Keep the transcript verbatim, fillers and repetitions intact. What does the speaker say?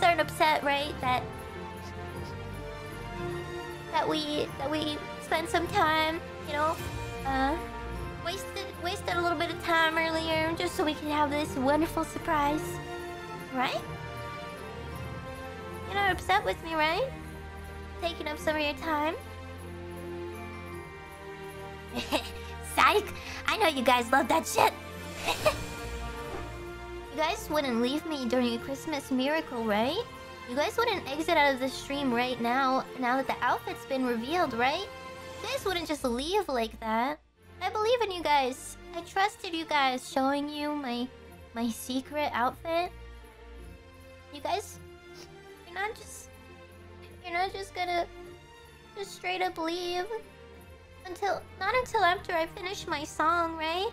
guys aren't upset, right? That that we that we spent some time, you know, uh, wasted wasted a little bit of time earlier just so we could have this wonderful surprise, right? You're not upset with me, right? Taking up some of your time. Psych! I know you guys love that shit. You guys wouldn't leave me during a Christmas miracle, right? You guys wouldn't exit out of the stream right now, now that the outfit's been revealed, right? You guys wouldn't just leave like that. I believe in you guys. I trusted you guys, showing you my my secret outfit. You guys, you're not just you're not just gonna just straight up leave. Until, not until after I finish my song, right?